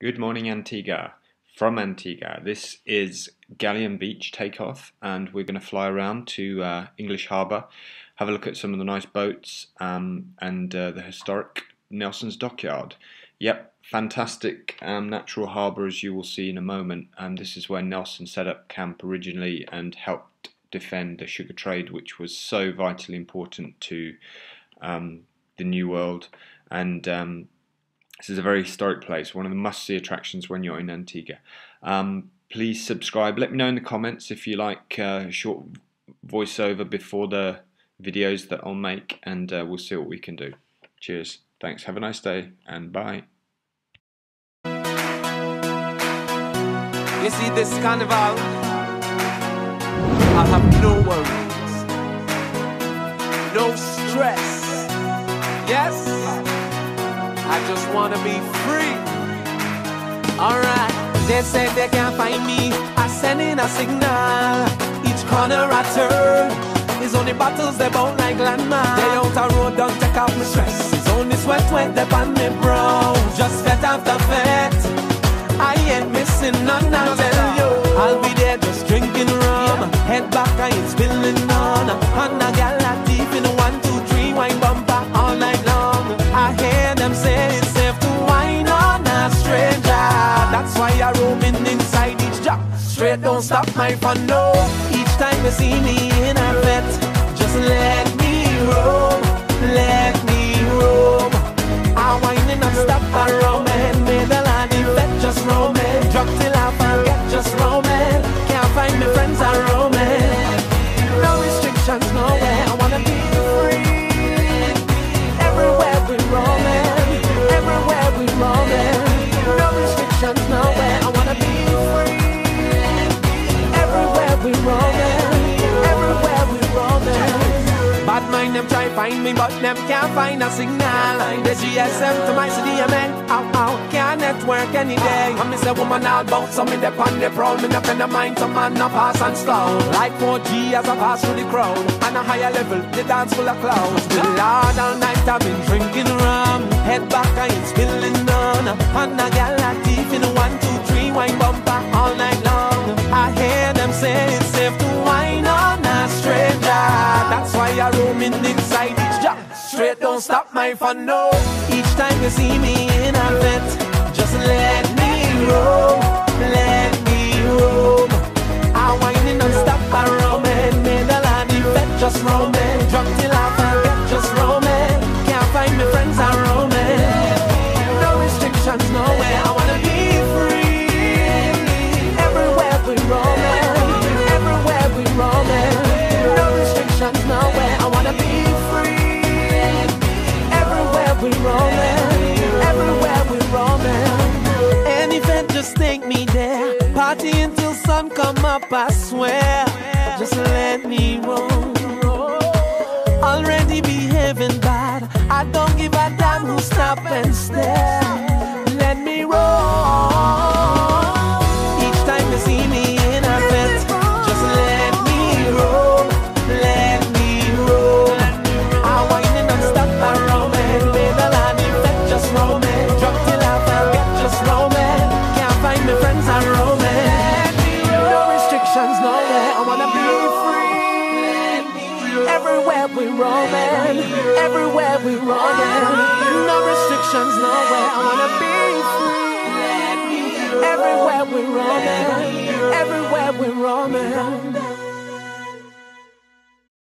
Good morning, Antigua. From Antigua, this is Galleon Beach takeoff, and we're going to fly around to English Harbour, have a look at some of the nice boats and the historic Nelson's Dockyard. Yep, fantastic natural harbour, as you will see in a moment. This is where Nelson set up camp originally and helped defend the sugar trade, which was so vitally important to the New World. And this is a very historic place, one of the must-see attractions when you're in Antigua. Please subscribe. Let me know in the comments if you like a short voiceover before the videos that I'll make, and we'll see what we can do. Cheers. Thanks. Have a nice day, and bye. You see this carnival? I have no worries, no stress. Yes? I just wanna be free. Alright, they say they can't find me. I send in a signal. Each corner I turn is only battles they bout like landmines. They out a road, don't take off my stress. It's only sweat when they on me brow. Just fet after fet, I ain't missing none. I tell you, I'll be there just drinking rum. Head back, I ain't spilling none. On a gal like deep in 1, 2, 3 wine bumper all night long. I hear them say it's safe to wine on a stranger. That's why I'm roaming inside each job. Straight don't stop my fun, no. Each time you see me in a vet, just let me roam, let me roam. I wine and I stop around, and middle and the vet just roaming. Drop till I forget, just roaming. Can't find my friends, I roaming. No restrictions, nowhere. I wanna be free. Everywhere we roaming. Everywhere we roaming. No restrictions, nowhere. I wanna be free. Everywhere we roaming. Everywhere we roaming. Bad mind them try find me, but them can't find a signal. The GSM to my CDMA. I can't network any day. I miss a woman all bout, some in the pond, they prowl. Me up in the mind, some man not pass and slow. Like 4G as I pass through the crowd. On a higher level, the dance full of clouds. The Lord all night I've been drinking rum. Head back, I ain't spilling none. On a gal like deep in 1, 2, 3 wine bumper all night long. I hear them say it's safe to wine on a stranger. That's why I'm roaming inside each job. Straight don't stop my fun, no. Each time you see me in a vet, just let me roam, let me roam. I wine in and stop around, and middle of the vet just roaming. Drop till I forget, just roaming. Can't find my friends, I'm roaming. No restrictions, nowhere. I wanna be free. Everywhere we roaming, everywhere we roaming. No restrictions, nowhere. I wanna be free. We roaming, everywhere we roaming. Any event, just take me there. Party until sun come up, I swear. Just let me roam. Already behaving bad, I don't give a damn who stop and stare. Let me roam. Each time you see me in a bed, just let me roam, let me roam. I wine and I stop around. Roaming, drop till I forget, just roaming. Can't find my friends, I'm roaming. No restrictions, nowhere. I wanna be free. Everywhere we roaming, everywhere we roaming. No restrictions, nowhere. I wanna be free. Everywhere we roaming, everywhere we roaming.